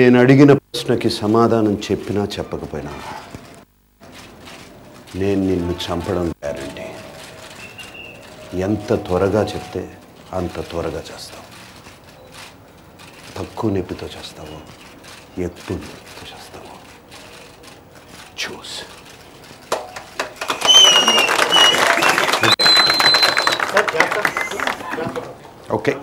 నేను అడిగిన ప్రశ్నకి సమాధానం చెప్పినా చెప్పకపోయినా నేను నిన్ను చంపడం గ్యారెంటీ. ఎంత త్వరగా చెప్తే అంత త్వరగా చేస్తావు. తక్కువ నొప్పితో చేస్తావు, ఎక్కువ నొప్పితో చేస్తావు. చూస్. Okay.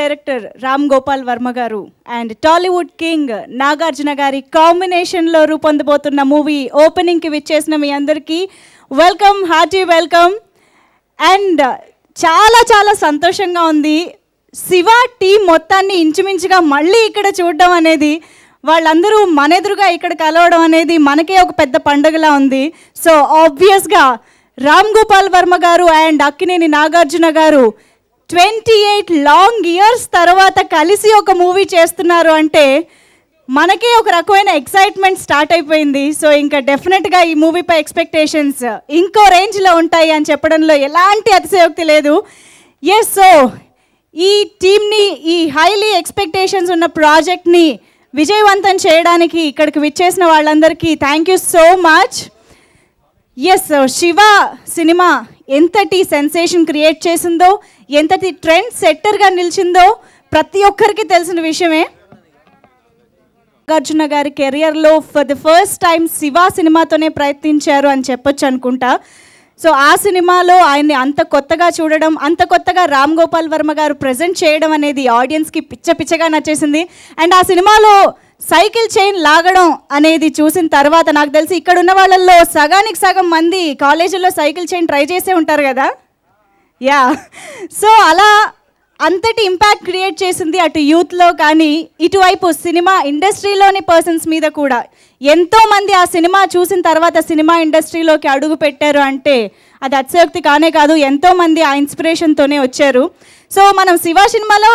Director Ram Gopal Varma garu and Tollywood King Nagarjuna gari combination lo rupondabotuna movie opening ki vichesna mi andarki welcome, hearty welcome. And chala santoshanga undi. Shiva team mottani inchuminchuga malli ikkada choodam anedi vallandaru manedruga ikkada kalavadam anedi manake oka pedda pandagala undi. So obvious ga Ram Gopal Varma garu and Akkineni Nagarjuna garu 28 long years తర్వాత కలిసి ఒక movie చేస్తున్నారు అంటే మనకే ఒక రకమైన excitement start అయిపోయింది. So ఇంకా డెఫినెట్గా ఈ మూవీపై ఎక్స్పెక్టేషన్స్ ఇంకో రేంజ్లో ఉంటాయి అని చెప్పడంలో ఎలాంటి అతిశయోక్తి లేదు. ఎస్, సో ఈ టీమ్ని, ఈ హైలీ ఎక్స్పెక్టేషన్స్ ఉన్న ప్రాజెక్ట్ని విజయవంతం చేయడానికి ఇక్కడికి విచ్చేసిన వాళ్ళందరికీ thank you so much. Yes, Shiva cinema ఎంతటి సెన్సేషన్ క్రియేట్ చేసిందో, ఎంతటి ట్రెండ్ సెట్టర్గా నిలిచిందో ప్రతి ఒక్కరికి తెలిసిన విషయమే. నాగార్జున గారి కెరియర్లో for the first time Shiva సినిమాతోనే ప్రయత్నించారు అని చెప్పొచ్చు అనుకుంటా. సో ఆ సినిమాలో ఆయన్ని అంత కొత్తగా చూడడం, అంత కొత్తగా రామ్ గోపాల్ వర్మ గారు ప్రజెంట్ చేయడం అనేది ఆడియన్స్కి పిచ్చగా నచ్చేసింది. అండ్ ఆ సినిమాలో సైకిల్ చైన్ లాగడం అనేది చూసిన తర్వాత నాకు తెలిసి ఇక్కడ ఉన్న వాళ్ళల్లో సగానికి సగం మంది కాలేజీల్లో సైకిల్ చైన్ ట్రై చేసే ఉంటారు కదా. యా, సో అలా అంతటి ఇంపాక్ట్ క్రియేట్ చేసింది అటు యూత్లో కానీ ఇటువైపు సినిమా ఇండస్ట్రీలోని పర్సన్స్ మీద కూడా. ఎంతోమంది ఆ సినిమా చూసిన తర్వాత సినిమా ఇండస్ట్రీలోకి అడుగు పెట్టారు అంటే అది అతిశయోక్తి కానే కాదు. ఎంతోమంది ఆ ఇన్స్పిరేషన్తోనే వచ్చారు. సో మనం శివ సినిమాలో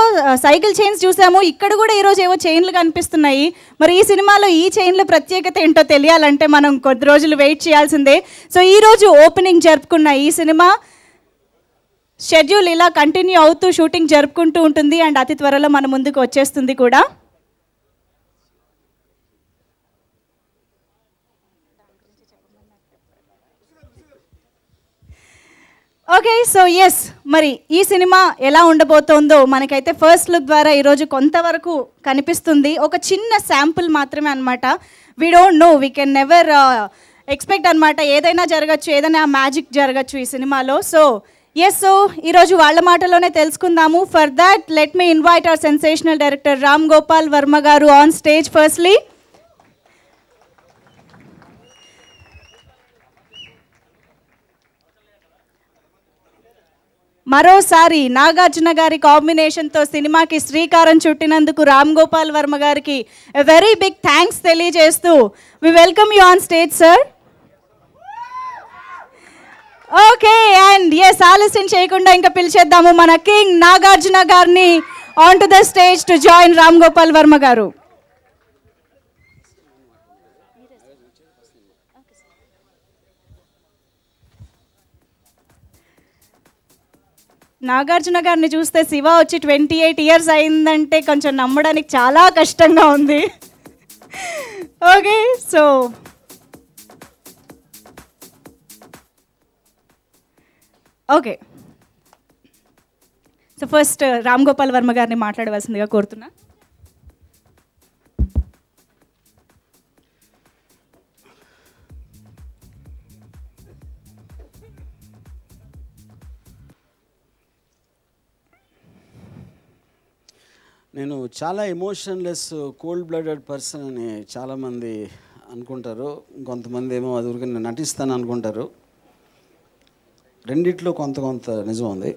సైకిల్ చైన్స్ చూసాము, ఇక్కడ కూడా ఈరోజు ఏవో చైన్లు కనిపిస్తున్నాయి. మరి ఈ సినిమాలో ఈ చైన్ల ప్రత్యేకత ఏంటో తెలియాలంటే మనం కొద్ది రోజులు వెయిట్ చేయాల్సిందే. సో ఈరోజు ఓపెనింగ్ జరుపుకున్న ఈ సినిమా షెడ్యూల్ ఇలా కంటిన్యూ అవుతూ షూటింగ్ జరుపుకుంటూ ఉంటుంది. అండ్ అతి త్వరలో మన ముందుకు వచ్చేస్తుంది కూడా. ఓకే, సో ఎస్, మరి ఈ సినిమా ఎలా ఉండబోతోందో మనకైతే ఫస్ట్ లుక్ ద్వారా ఈరోజు కొంతవరకు కనిపిస్తుంది. ఒక చిన్న శాంపుల్ మాత్రమే అనమాట. We don't know, we can never expect అనమాట. ఏదైనా జరగచ్చు, ఏదైనా మ్యాజిక్ జరగచ్చు ఈ సినిమాలో. సో ఎస్, సో ఈరోజు వాళ్ళ మాటలోనే తెలుసుకుందాము. For that let me invite our sensational director Ram Gopal Varma గారు ఆన్ స్టేజ్ ఫస్ట్లీ. మరోసారి నాగార్జున గారి కాంబినేషన్తో సినిమాకి శ్రీకారం చుట్టినందుకు రామ్ గోపాల్ వర్మ గారికి ఎ వెరీ బిగ్ థ్యాంక్స్ తెలియజేస్తూ we welcome you on stage sir. Okay, and yes, ఆలస్యం చేయకుండా ఇంకా పిలిచేద్దాము మన కింగ్ నాగార్జున గారిని on to the stage to join Ram Gopal Varma గారు. నాగార్జున గారిని చూస్తే శివ వచ్చి 28 years అయిందంటే కొంచెం నమ్మడానికి చాలా కష్టంగా ఉంది. Okay, so okay, so first Ram Gopal Varma గారిని మాట్లాడవలసిందిగా కోరుతున్నా. నేను చాలా ఎమోషన్లెస్ కోల్డ్ బ్లడెడ్ పర్సన్ అని చాలామంది అనుకుంటారు, కొంతమంది ఏమో అది ఊరికి నేను నటిస్తాను అనుకుంటారు. రెండిట్లో కొంత నిజం ఉంది.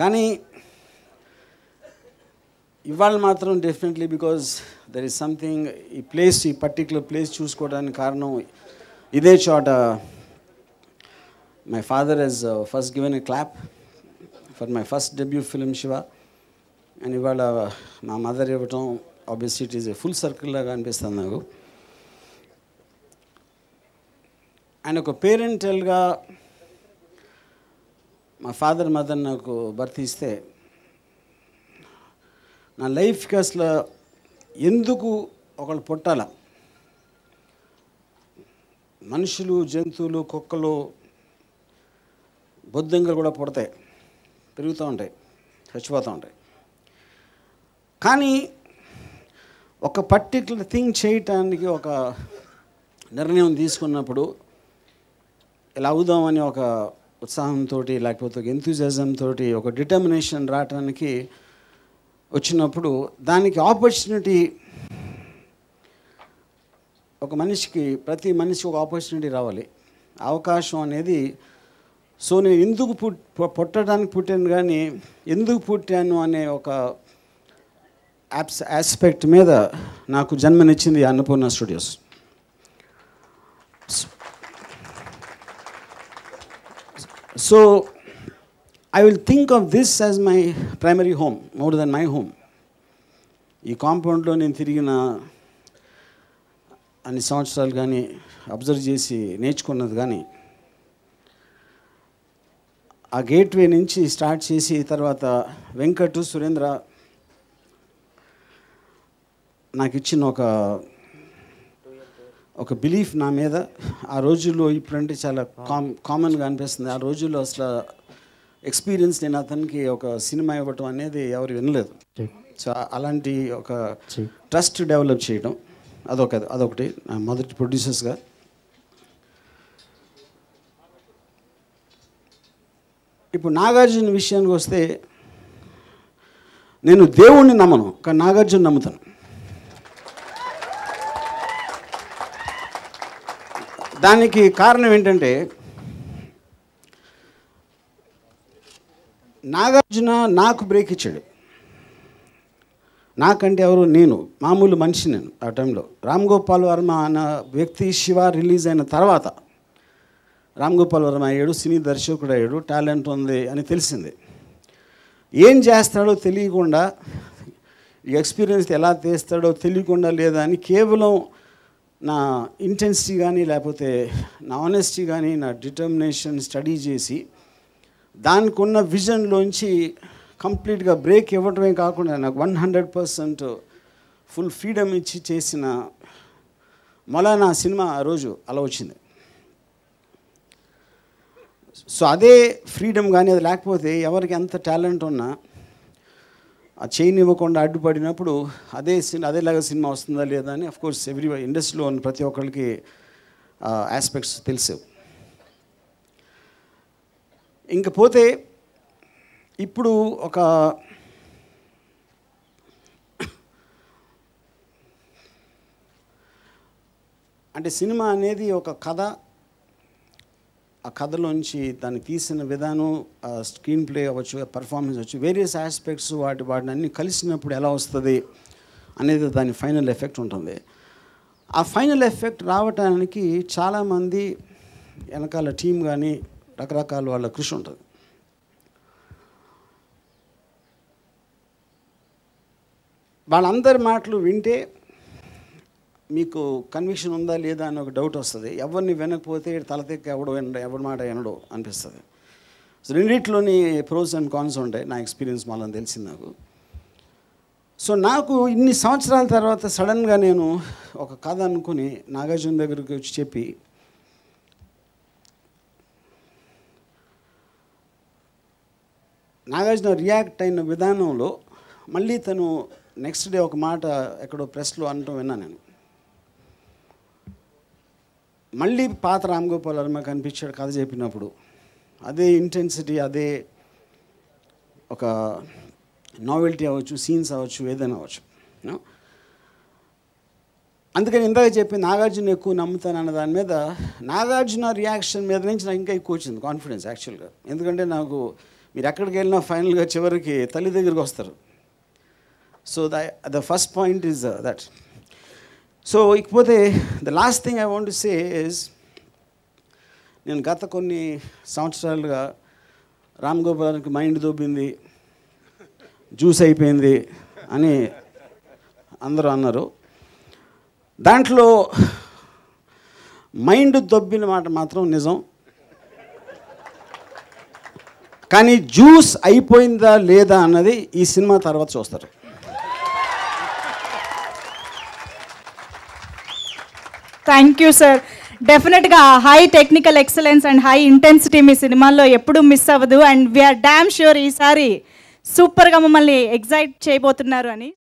కానీ ఇవాళ మాత్రం definitely because there is something, ఈ ప్లేస్, ఈ పర్టిక్యులర్ ప్లేస్ చూసుకోవడానికి కారణం ఇదే చోట. My father has first given a clap for my first debut film Shiva. And ఇవాళ మా మదర్ ఇవ్వటం obviously it is a full సర్కిల్లాగా అనిపిస్తుంది నాకు. అండ్ ఒక పేరెంటల్గా మా ఫాదర్ మదర్ నాకు బర్త్ ఇస్తే నా లైఫ్కి అసలు ఎందుకు ఒకళ్ళు పుట్టాల, మనుషులు, జంతువులు, కుక్కలు, బొద్దింకలు కూడా పుడతాయి, పెరుగుతూ ఉంటాయి, చచ్చిపోతూ ఉంటాయి. కానీ ఒక పర్టిక్యులర్ థింగ్ చేయటానికి ఒక నిర్ణయం తీసుకున్నప్పుడు ఇలా అవుదామని ఒక ఉత్సాహంతో, లేకపోతే ఒక ఎంతూజియాజం తోటి, ఒక డిటర్మినేషన్ రావటానికి వచ్చినప్పుడు దానికి ఆపర్చునిటీ, ఒక మనిషికి, ప్రతి మనిషికి ఒక ఆపర్చునిటీ రావాలి, అవకాశం అనేది. సో నేను ఎందుకు పుట్టడానికి పుట్టాను కానీ ఎందుకు పుట్టాను అనే ఒక ఆస్పెక్ట్ మీద నాకు జన్మనిచ్చింది Annapurna studios. So I will think of this as my primary home more than my home. ఈ కాంపౌండ్లో నేను తిరిగిన అన్ని సంవత్సరాలు కానీ, అబ్జర్వ్ చేసి నేర్చుకున్నది కానీ, ఆ గేట్వే నుంచి స్టార్ట్ చేసి తర్వాత వెంకట్, సురేంద్ర నాకు ఇచ్చిన ఒక బిలీఫ్ నా మీద ఆ రోజుల్లో, ఇప్పుడంటే చాలా కామన్గా అనిపిస్తుంది, ఆ రోజుల్లో అసలు ఎక్స్పీరియన్స్ నేను అతనికి ఒక సినిమా ఇవ్వటం అనేది ఎవరు వినలేదు. సో అలాంటి ఒక ట్రస్ట్ డెవలప్ చేయడం అదొకటి నా మొదటి ప్రొడ్యూసర్స్గా. ఇప్పుడు నాగార్జున విషయానికి వస్తే, నేను దేవుణ్ణి నమ్మను కానీ నాగార్జున నమ్ముతాను. దానికి కారణం ఏంటంటే, నాగార్జున నాకు బ్రేక్ ఇచ్చాడు. నాకంటే ఎవరు, నేను మామూలు మనిషి. నేను ఆ టైంలో రామ్ గోపాల్ వర్మ అన్న వ్యక్తి శివ రిలీజ్ అయిన తర్వాత రామ్ గోపాల్ వర్మ అయ్యాడు, సినీ దర్శకుడు అయ్యాడు, టాలెంట్ ఉంది అని తెలిసింది. ఏం చేస్తాడో తెలియకుండా, ఎక్స్పీరియన్స్ ఎలా తీస్తాడో తెలియకుండా లేదా అని కేవలం నా ఇంటెన్సిటీ కానీ, లేకపోతే నా ఆనెస్టీ కానీ, నా డిటర్మినేషన్ స్టడీ చేసి దానికి ఉన్న విజన్లోంచి కంప్లీట్గా బ్రేక్ ఇవ్వటమే కాకుండా నాకు 100% ఫుల్ ఫ్రీడమ్ ఇచ్చి చేసిన మళ్ళా నా సినిమా ఆ రోజు అలా వచ్చింది. సో అదే ఫ్రీడమ్ కానీ, అది లేకపోతే ఎవరికి ఎంత టాలెంట్ ఉన్నా ఆ చేయనివ్వకుండా అడ్డుపడినప్పుడు అదేలాగా సినిమా వస్తుందా లేదా అని అఫ్కోర్స్ ఎవ్రీ ఇండస్ట్రీలో ఉన్న ప్రతి ఒక్కరికి ఆస్పెక్ట్స్ తెలుసు. ఇంకపోతే ఇప్పుడు ఒక అంటే సినిమా అనేది ఒక కథ, ఆ కథలోంచి దాన్ని తీసిన విధానం, స్క్రీన్ ప్లే అవ్వచ్చు, పర్ఫార్మెన్స్ అవ్వచ్చు, వేరియస్ ఆస్పెక్ట్స్ వాటిని అన్నీ కలిసినప్పుడు ఎలా వస్తుంది అనేది దాని ఫైనల్ ఎఫెక్ట్ ఉంటుంది. ఆ ఫైనల్ ఎఫెక్ట్ రావడానికి చాలామంది వెనకాల టీం కానీ, రకరకాల వాళ్ళ కృషి ఉంటుంది. వాళ్ళందరి మాటలు వింటే మీకు కన్విక్షన్ ఉందా లేదా అని ఒక డౌట్ వస్తుంది. ఎవరిని వినకపోతే తల తెక్క ఎవడు మాట వినడు అనిపిస్తుంది. So, there are pros and cons in my experience. So, Naku in Sanchral Tarata Sadan Ganeno, Okadan Kuni, Nagarjuna Guru Chepi. Nagarjuna react in Vidanolo, Malitano next day Okamata, Ecodo Preslo Anto Venan. Mali Path Ram Gopal Varma can picture Kazapinapudu. Are they intensity? Are they okay? Novelty avachu, scenes avachu, edana avachu. No? Andukani indaga cheppi Nagarjuna ekku nammutana dani meeda Nagarjuna reaction meeda nunchi naaku inka ekku ochindi confidence actually ga. Endukante naaku meer ekkadiki velina final ga chivariki tali daggiriki vastaru. So the first point is that. So ikkapothe the last thing I want to say is nenu gata konni samvatsaraluga Ram Gopal ki mind dobindi. Juice అయిపోయింది అని అందరూ అన్నారు దాంట్లో mind దొబ్బిన మాట మాత్రం నిజం కానీ juice అయిపోయిందా లేదా అన్నది ఈ సినిమా తర్వాత చూస్తారు thank you sir Definitely high technical excellence and high intensity మీ సినిమాలో ఎప్పుడూ మిస్ అవ్వదు and we are damn sure ఈ సారి Super ga mammalni excite cheyabothunnaru ani